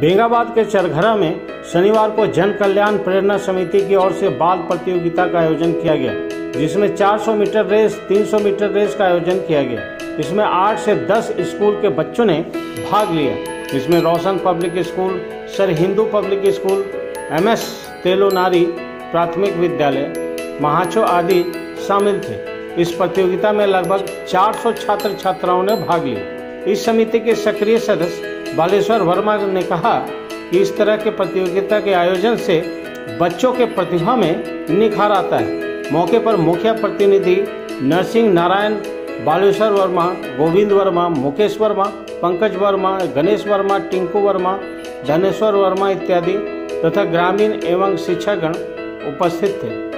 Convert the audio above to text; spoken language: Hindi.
बेंगाबाद के चरघरा में शनिवार को जन कल्याण प्रेरणा समिति की ओर से बाल प्रतियोगिता का आयोजन किया गया, जिसमें 400 मीटर रेस, 300 मीटर रेस का आयोजन किया गया। इसमें 8 से 10 स्कूल के बच्चों ने भाग लिया। इसमें Roshan public school, sir Hindu public school, MS तेलोनारी प्राथमिक विद्यालय, महाचो आदि शामिल थे। इस प्रतियोगिता में लगभग 400 छात्र छात्राओं ने भाग लिया। इस समिति के सक्रिय सदस्य बालेश्वर वर्मा ने कहा कि इस तरह के प्रतियोगिता के आयोजन से बच्चों के प्रतिभा में निखार आता है। मौके पर मुख्य प्रतिनिधि नरसिंह नारायण, बालेश्वर वर्मा, गोविंद वर्मा, मुकेश वर्मा, पंकज वर्मा, गणेश वर्मा, टिंकू वर्मा, धनेश्वर वर्मा इत्यादि तथा ग्रामीण एवं शिक्षकगण उपस्थित थे।